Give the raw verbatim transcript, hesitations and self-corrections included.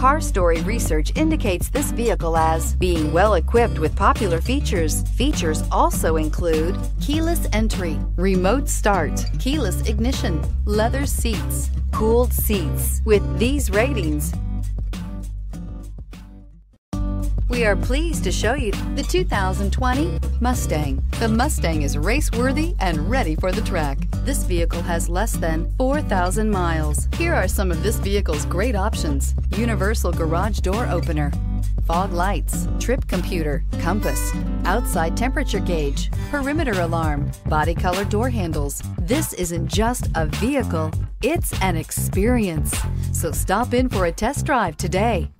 CarStory research indicates this vehicle as being well equipped with popular features. Features also include keyless entry, remote start, keyless ignition, leather seats, cooled seats. With these ratings, we are pleased to show you the two thousand twenty Mustang. The Mustang is race-worthy and ready for the track. This vehicle has less than four thousand miles. Here are some of this vehicle's great options: universal garage door opener, fog lights, trip computer, compass, outside temperature gauge, perimeter alarm, body color door handles. This isn't just a vehicle, it's an experience. So stop in for a test drive today.